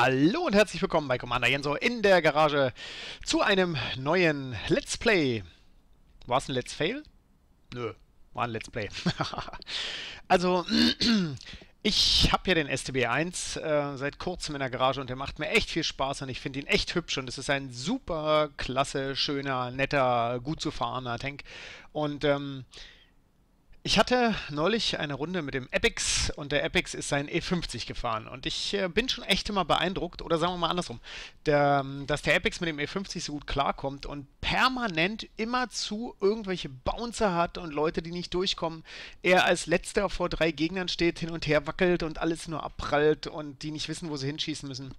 Hallo und herzlich willkommen bei Commander Jenso in der Garage zu einem neuen Let's Play. War es ein Let's Fail? Nö, war ein Let's Play. Also, ich habe ja den STB-1 seit kurzem in der Garage und der macht mir echt viel Spaß und ich finde ihn echt hübsch und es ist ein super klasse, schöner, netter, gut zu fahrender Tank. Und ich hatte neulich eine Runde mit dem E1xs und der E1x ist sein E50 gefahren und ich bin schon echt immer beeindruckt, oder sagen wir mal andersrum, dass der E1x mit dem E50 so gut klarkommt und permanent immerzu irgendwelche Bouncer hat und Leute, die nicht durchkommen, er als letzter vor drei Gegnern steht, hin und her wackelt und alles nur abprallt und die nicht wissen, wo sie hinschießen müssen.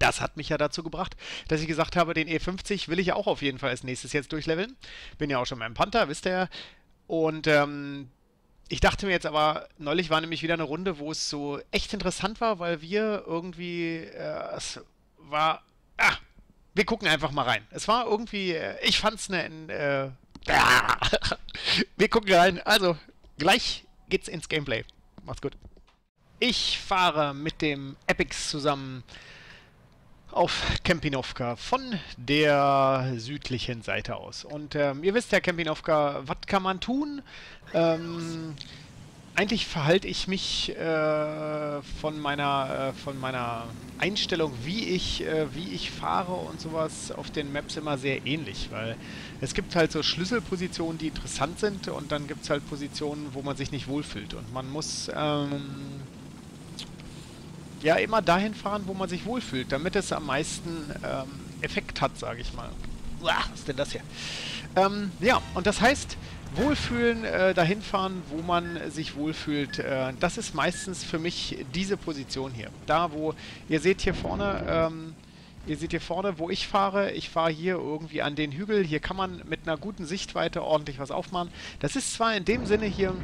Das hat mich ja dazu gebracht, dass ich gesagt habe, den E50 will ich ja auch auf jeden Fall als nächstes jetzt durchleveln. Bin ja auch schon beim Panther, wisst ihr ja. Und ich dachte mir jetzt aber, neulich war nämlich wieder eine Runde, wo es so echt interessant war, weil wir irgendwie, wir gucken einfach mal rein. Es war irgendwie, ich fand's eine, wir gucken rein. Also, gleich geht's ins Gameplay. Macht's gut. Ich fahre mit dem E1x zusammen auf Campinovka von der südlichen Seite aus. Und ihr wisst ja, Campinovka, was kann man tun? Eigentlich verhalte ich mich von meiner Einstellung, wie ich fahre und sowas auf den Maps immer sehr ähnlich, weil es gibt halt so Schlüsselpositionen, die interessant sind und dann gibt es halt Positionen, wo man sich nicht wohlfühlt und man muss ja immer dahin fahren, wo man sich wohlfühlt, damit es am meisten Effekt hat, sage ich mal. Was ist denn das hier? Ja, und das heißt, wohlfühlen, dahin fahren, wo man sich wohlfühlt, das ist meistens für mich diese Position hier. Da, wo, ihr seht hier vorne, wo ich fahre. Ich fahre hier irgendwie an den Hügel. Hier kann man mit einer guten Sichtweite ordentlich was aufmachen. Das ist zwar in dem Sinne hier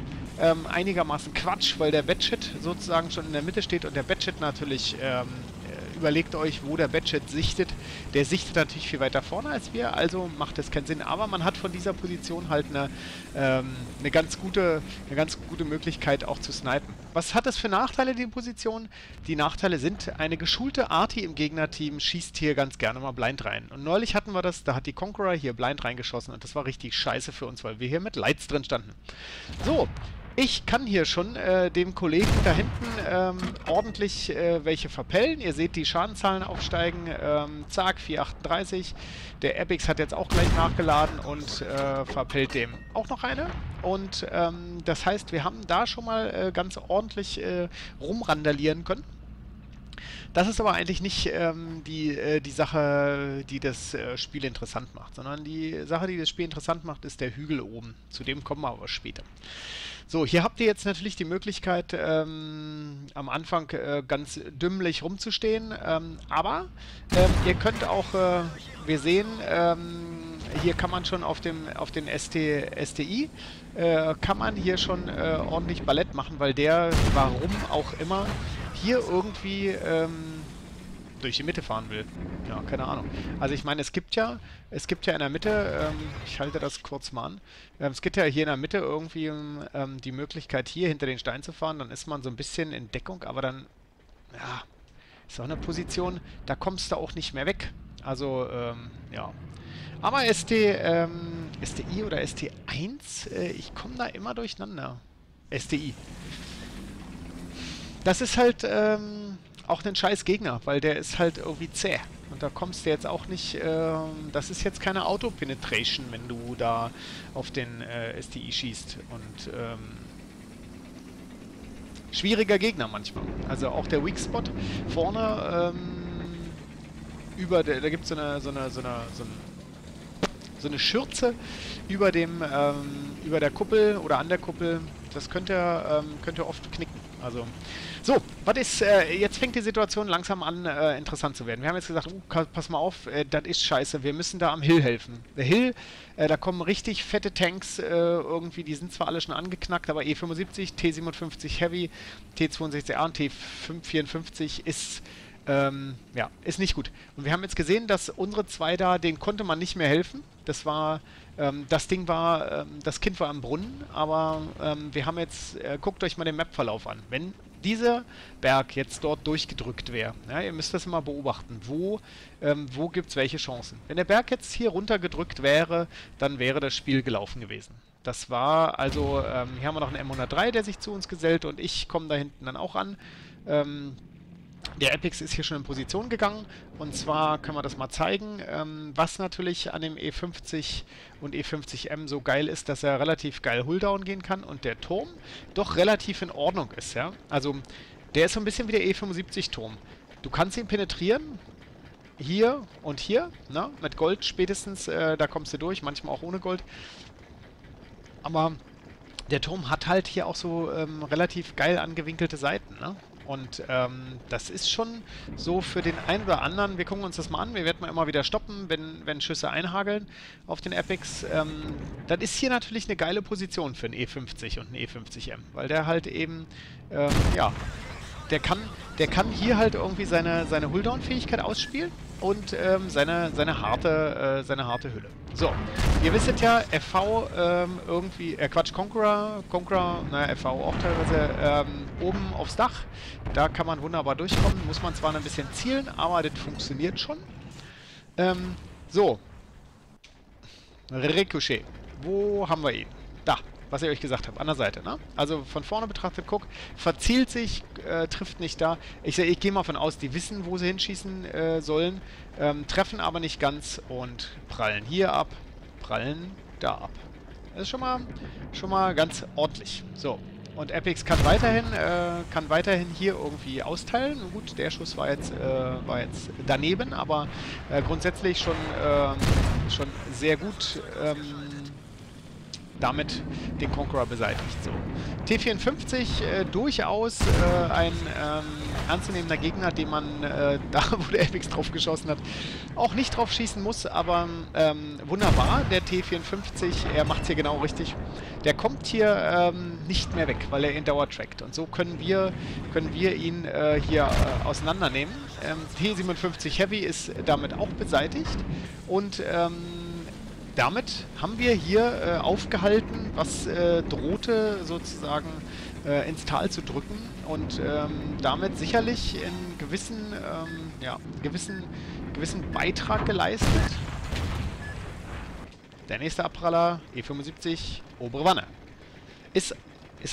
einigermaßen Quatsch, weil der Badgett sozusagen schon in der Mitte steht und der Badgett natürlich, überlegt euch, wo der Badgett sichtet. Der sichtet natürlich viel weiter vorne als wir, also macht das keinen Sinn. Aber man hat von dieser Position halt eine ganz gute Möglichkeit auch zu snipen. Was hat das für Nachteile, die Position? Die Nachteile sind, eine geschulte Arty im Gegnerteam schießt hier ganz gerne mal blind rein. Und neulich hatten wir das, da hat die Conqueror hier blind reingeschossen und das war richtig scheiße für uns, weil wir hier mit Lights drin standen. So, ich kann hier schon dem Kollegen da hinten ordentlich welche verpellen. Ihr seht die Schadenzahlen aufsteigen. Zack, 438. Der E1x hat jetzt auch gleich nachgeladen und verpellt dem auch noch eine. Und das heißt, wir haben da schon mal ganz ordentlich rumrandalieren können. Das ist aber eigentlich nicht die Sache, die das Spiel interessant macht, sondern die Sache, die das Spiel interessant macht, ist der Hügel oben. Zu dem kommen wir aber später. So, hier habt ihr jetzt natürlich die Möglichkeit, am Anfang ganz dümmlich rumzustehen, aber ihr könnt auch, wir sehen, hier kann man schon auf den STI, kann man hier schon ordentlich Ballett machen, weil der, warum auch immer, hier irgendwie durch die Mitte fahren will. Ja, keine Ahnung. Also ich meine, es gibt ja in der Mitte, ich halte das kurz mal an, es gibt ja hier in der Mitte irgendwie die Möglichkeit, hier hinter den Stein zu fahren, dann ist man so ein bisschen in Deckung, aber dann, ja, ist auch eine Position, da kommst du auch nicht mehr weg. Also, ja. Aber STI oder ST1, ich komme da immer durcheinander. STI. Das ist halt auch ein scheiß Gegner, weil der ist halt irgendwie zäh. Und da kommst du jetzt auch nicht, das ist jetzt keine Auto-Penetration, wenn du da auf den STI schießt. Und schwieriger Gegner manchmal. Also auch der Weak Spot vorne, über der, da gibt es so eine Schürze über dem, über der Kuppel oder an der Kuppel. Das könnt ihr oft knicken. Also, so, was ist, jetzt fängt die Situation langsam an, interessant zu werden. Wir haben jetzt gesagt, pass mal auf, das ist scheiße, wir müssen da am Hill helfen. Der Hill, da kommen richtig fette Tanks, irgendwie, die sind zwar alle schon angeknackt, aber E75, T-57 Heavy, T-62A und T-554 ist, ja, ist nicht gut. Und wir haben jetzt gesehen, dass unsere zwei da, denen konnte man nicht mehr helfen. Das war, das Ding war, das Kind war am Brunnen, aber wir haben jetzt, guckt euch mal den Mapverlauf an. Wenn dieser Berg jetzt dort durchgedrückt wäre, ja, ihr müsst das mal beobachten, wo gibt es welche Chancen. Wenn der Berg jetzt hier runtergedrückt wäre, dann wäre das Spiel gelaufen gewesen. Das war also, hier haben wir noch einen M103, der sich zu uns gesellt und ich komme da hinten dann auch an. Der Epix ist hier schon in Position gegangen und zwar können wir das mal zeigen, was natürlich an dem E50 und E50M so geil ist, dass er relativ geil Hulldown gehen kann und der Turm doch relativ in Ordnung ist, ja. Also der ist so ein bisschen wie der E75-Turm. Du kannst ihn penetrieren, hier und hier, ne? Mit Gold spätestens, da kommst du durch, manchmal auch ohne Gold. Aber der Turm hat halt hier auch so relativ geil angewinkelte Seiten, ne? Und das ist schon so für den einen oder anderen, wir gucken uns das mal an, wir werden mal immer wieder stoppen, wenn Schüsse einhageln auf den Epix. Dann ist hier natürlich eine geile Position für einen E50 und einen E50M, weil der halt eben, ja, der kann hier halt irgendwie seine Hulldown-Fähigkeit ausspielen und seine harte Hülle. So, ihr wisst ja, FV irgendwie, Quatsch, Conqueror, naja, FV auch teilweise, oben aufs Dach. Da kann man wunderbar durchkommen, muss man zwar ein bisschen zielen, aber das funktioniert schon. So, Ricochet, wo haben wir ihn? Da. Was ich euch gesagt habe, an der Seite, ne? Also von vorne betrachtet, guck, verzielt sich, trifft nicht da. Ich gehe mal von aus, die wissen, wo sie hinschießen sollen, treffen aber nicht ganz und prallen hier ab, prallen da ab. Das ist schon mal ganz ordentlich. So, und Epix kann weiterhin hier irgendwie austeilen. Gut, der Schuss war jetzt daneben, aber grundsätzlich schon sehr gut, damit den Conqueror beseitigt. So. T-54, durchaus ein anzunehmender Gegner, den man da, wo der Epix drauf geschossen hat, auch nicht drauf schießen muss, aber wunderbar, der T-54, er macht es hier genau richtig. Der kommt hier nicht mehr weg, weil er in Dauer trackt. Und so können wir ihn hier auseinandernehmen. T-57 Heavy ist damit auch beseitigt und damit haben wir hier aufgehalten, was drohte sozusagen ins Tal zu drücken und damit sicherlich einen gewissen Beitrag geleistet. Der nächste Abpraller, E75, obere Wanne. Ist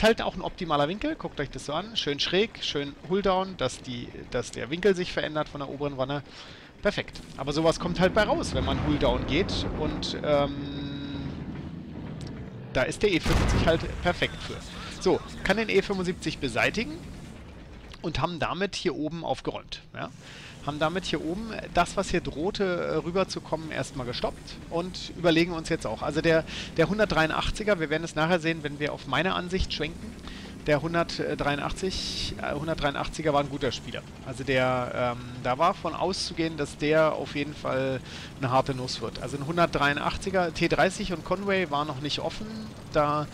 halt auch ein optimaler Winkel, guckt euch das so an, schön schräg, schön Hulldown, dass der Winkel sich verändert von der oberen Wanne. Perfekt. Aber sowas kommt halt bei raus, wenn man Hulldown geht und da ist der E50 halt perfekt für. So, kann den E75 beseitigen und haben damit hier oben aufgeräumt. Ja? Haben damit hier oben das, was hier drohte, rüberzukommen, erstmal gestoppt und überlegen uns jetzt auch. Also der 183er, wir werden es nachher sehen, wenn wir auf meine Ansicht schwenken, der 183er war ein guter Spieler. Also da war von auszugehen, dass der auf jeden Fall eine harte Nuss wird. Also ein 183er, T30 und Conway war noch nicht offen. Da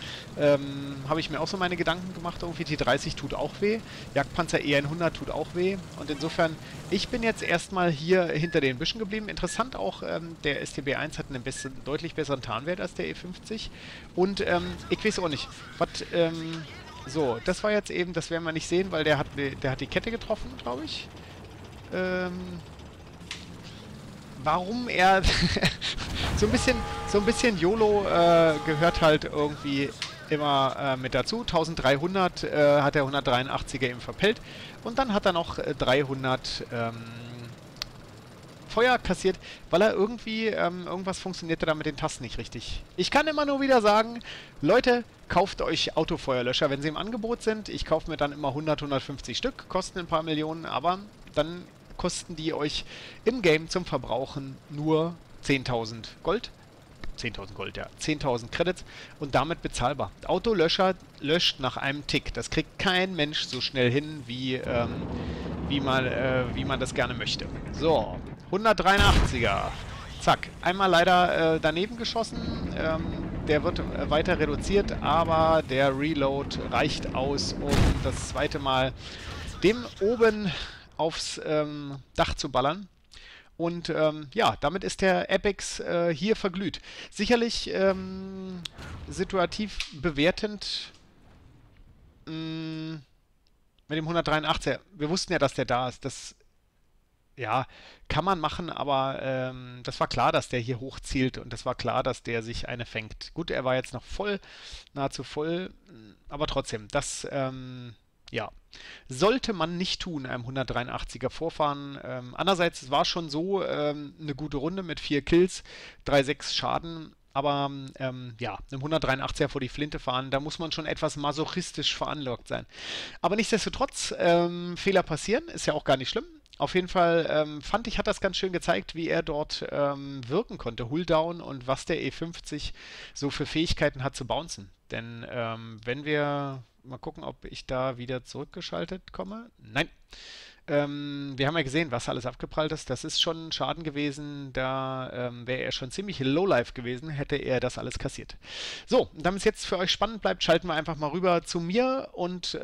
habe ich mir auch so meine Gedanken gemacht. Irgendwie T30 tut auch weh, Jagdpanzer E100 tut auch weh. Und insofern, ich bin jetzt erstmal hier hinter den Büschen geblieben. Interessant auch, der STB-1 hat einen deutlich besseren Tarnwert als der E50. Und ich weiß auch nicht, was... So, das war jetzt eben, das werden wir nicht sehen, weil der hat die Kette getroffen, glaube ich. Warum er so ein bisschen YOLO gehört halt irgendwie immer mit dazu. 1300 hat der 183er eben verpellt und dann hat er noch 300 Feuer kassiert, weil er irgendwie irgendwas funktionierte da mit den Tasten nicht richtig. Ich kann immer nur wieder sagen, Leute, kauft euch Autofeuerlöscher, wenn sie im Angebot sind. Ich kaufe mir dann immer 100, 150 Stück, kosten ein paar Millionen, aber dann kosten die euch im Game zum Verbrauchen nur 10.000 Gold. 10.000 Gold, ja. 10.000 Credits und damit bezahlbar. Autolöscher löscht nach einem Tick. Das kriegt kein Mensch so schnell hin, wie man das gerne möchte. So, 183er. Zack. Einmal leider daneben geschossen. Der wird weiter reduziert, aber der Reload reicht aus, um das zweite Mal dem oben aufs Dach zu ballern. Und ja, damit ist der Epix hier verglüht. Sicherlich situativ bewertend Mit dem 183er. Wir wussten ja, dass der da ist. Das, ja, kann man machen, aber das war klar, dass der hier hochzielt und das war klar, dass der sich eine fängt. Gut, er war jetzt noch voll, nahezu voll, aber trotzdem, das, ja, sollte man nicht tun, einem 183er vorfahren. Andererseits, es war schon so eine gute Runde mit 4 Kills, 3,6 Schaden. Aber ja, einem 183er vor die Flinte fahren, da muss man schon etwas masochistisch veranlagt sein. Aber nichtsdestotrotz, Fehler passieren, ist ja auch gar nicht schlimm. Auf jeden Fall fand ich, hat das ganz schön gezeigt, wie er dort wirken konnte, Hulldown und was der E50 so für Fähigkeiten hat zu bouncen. Denn wenn wir mal gucken, ob ich da wieder zurückgeschaltet komme. Nein. Wir haben ja gesehen, was alles abgeprallt ist. Das ist schon Schaden gewesen. Da wäre er schon ziemlich lowlife gewesen, hätte er das alles kassiert. So, damit es jetzt für euch spannend bleibt, schalten wir einfach mal rüber zu mir und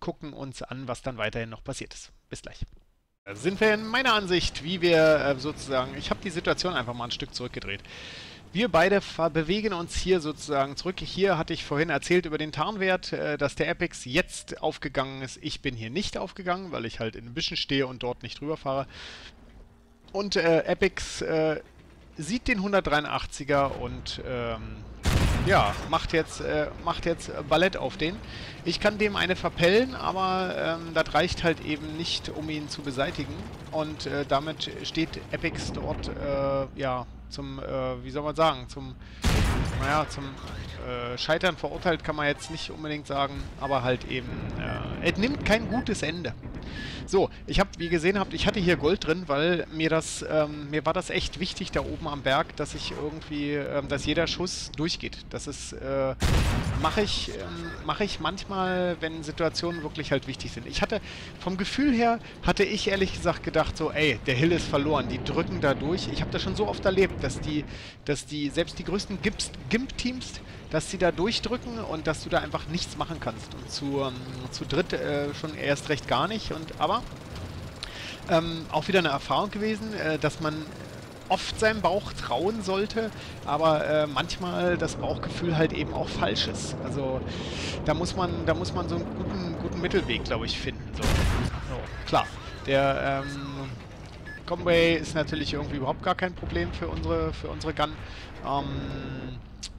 gucken uns an, was dann weiterhin noch passiert ist. Bis gleich. Da sind wir in meiner Ansicht, wie wir sozusagen... Ich habe die Situation einfach mal ein Stück zurückgedreht. Wir beide bewegen uns hier sozusagen zurück. Hier hatte ich vorhin erzählt über den Tarnwert, dass der Epix jetzt aufgegangen ist. Ich bin hier nicht aufgegangen, weil ich halt in den Büschen stehe und dort nicht drüber fahre. Und Epix sieht den 183er und ja, macht jetzt Ballett auf den. Ich kann dem eine verpellen, aber das reicht halt eben nicht, um ihn zu beseitigen. Und damit steht Epix dort, ja... Zum, wie soll man sagen, zum Scheitern verurteilt kann man jetzt nicht unbedingt sagen, aber halt eben, es nimmt kein gutes Ende. So, ich habe, wie ihr gesehen habt, ich hatte hier Gold drin, weil mir das, mir war das echt wichtig da oben am Berg, dass ich irgendwie, dass jeder Schuss durchgeht. Das ist, mache ich manchmal, wenn Situationen wirklich halt wichtig sind. Ich hatte, vom Gefühl her, hatte ich ehrlich gesagt gedacht, so, ey, der Hill ist verloren, die drücken da durch. Ich habe das schon so oft erlebt, dass die selbst die größten Gimp-Teams, dass sie da durchdrücken und dass du da einfach nichts machen kannst. Und zu dritt schon erst recht gar nicht. Und aber auch wieder eine Erfahrung gewesen, dass man oft seinem Bauch trauen sollte, aber manchmal das Bauchgefühl halt eben auch falsch ist. Also da muss man so einen guten Mittelweg, glaube ich, finden. So. Klar, der Conway ist natürlich irgendwie überhaupt gar kein Problem für unsere Gun.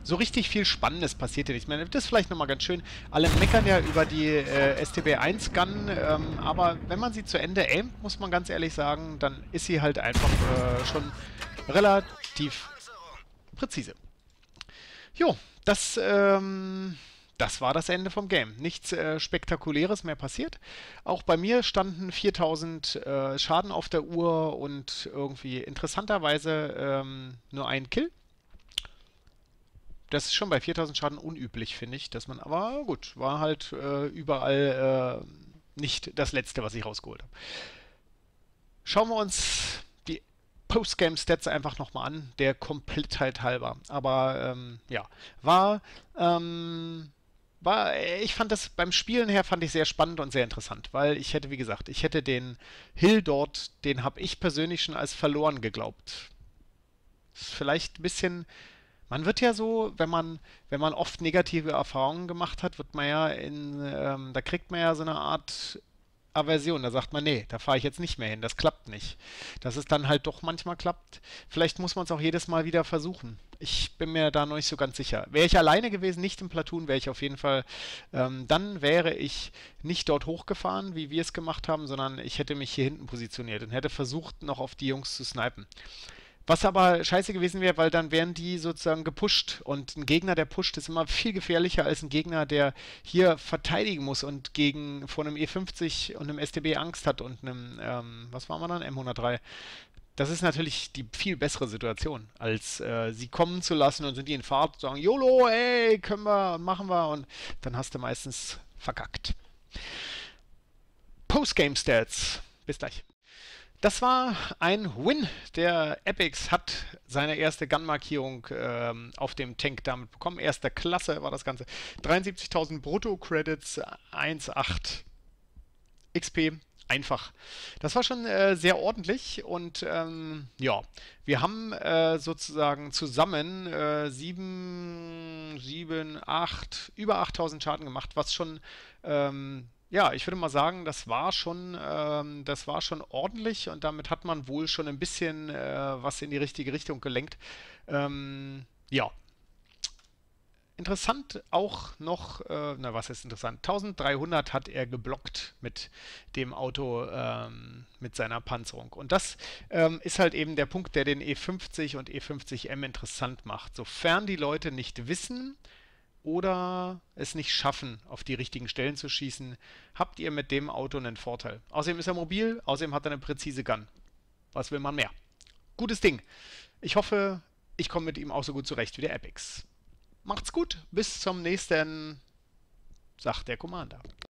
So richtig viel Spannendes passiert hier nicht mehr. Das ist vielleicht nochmal ganz schön. Alle meckern ja über die STB-1-Gun, aber wenn man sie zu Ende aimt, muss man ganz ehrlich sagen, dann ist sie halt einfach schon relativ präzise. Jo, das war das Ende vom Game. Nichts Spektakuläres mehr passiert. Auch bei mir standen 4000 Schaden auf der Uhr und irgendwie interessanterweise nur ein Kill. Das ist schon bei 4000 Schaden unüblich, finde ich, dass man, aber gut, war halt überall nicht das Letzte, was ich rausgeholt habe. Schauen wir uns die Postgame-Stats einfach nochmal an, der Komplettheit halber. Aber ja, ich fand das beim Spielen her, fand ich sehr spannend und sehr interessant, weil ich hätte, wie gesagt, ich hätte den Hill dort, den habe ich persönlich schon als verloren geglaubt. Ist vielleicht ein bisschen... Man wird ja so, wenn man oft negative Erfahrungen gemacht hat, wird man ja da kriegt man ja so eine Art Aversion. Da sagt man, nee, da fahre ich jetzt nicht mehr hin, das klappt nicht. Dass es dann halt doch manchmal klappt. Vielleicht muss man es auch jedes Mal wieder versuchen. Ich bin mir da noch nicht so ganz sicher. Wäre ich alleine gewesen, nicht im Platoon, wäre ich auf jeden Fall, dann wäre ich nicht dort hochgefahren, wie wir es gemacht haben, sondern ich hätte mich hier hinten positioniert und hätte versucht, noch auf die Jungs zu snipen. Was aber scheiße gewesen wäre, weil dann wären die sozusagen gepusht. Und ein Gegner, der pusht, ist immer viel gefährlicher als ein Gegner, der hier verteidigen muss und vor einem E50 und einem STB Angst hat und einem, was waren wir dann? M103. Das ist natürlich die viel bessere Situation, als sie kommen zu lassen und sind die in Fahrt und sagen, YOLO, ey, können wir und machen wir. Und dann hast du meistens verkackt. Postgame-Stats. Bis gleich. Das war ein Win. Der Epix hat seine erste Gun-Markierung auf dem Tank damit bekommen. Erster Klasse war das Ganze. 73.000 Brutto-Credits, 1,8 XP. Einfach. Das war schon sehr ordentlich und ja, wir haben sozusagen zusammen über 8.000 Schaden gemacht, was schon Ja, ich würde mal sagen, das war schon ordentlich und damit hat man wohl schon ein bisschen was in die richtige Richtung gelenkt. Ja. Interessant auch noch, na was ist interessant, 1300 hat er geblockt mit dem Auto, mit seiner Panzerung. Und das ist halt eben der Punkt, der den E50 und E50M interessant macht. Sofern die Leute nicht wissen oder es nicht schaffen, auf die richtigen Stellen zu schießen, habt ihr mit dem Auto einen Vorteil. Außerdem ist er mobil, außerdem hat er eine präzise Gun. Was will man mehr? Gutes Ding. Ich hoffe, ich komme mit ihm auch so gut zurecht wie der Ep1xs. Macht's gut, bis zum nächsten, sagt der Commander.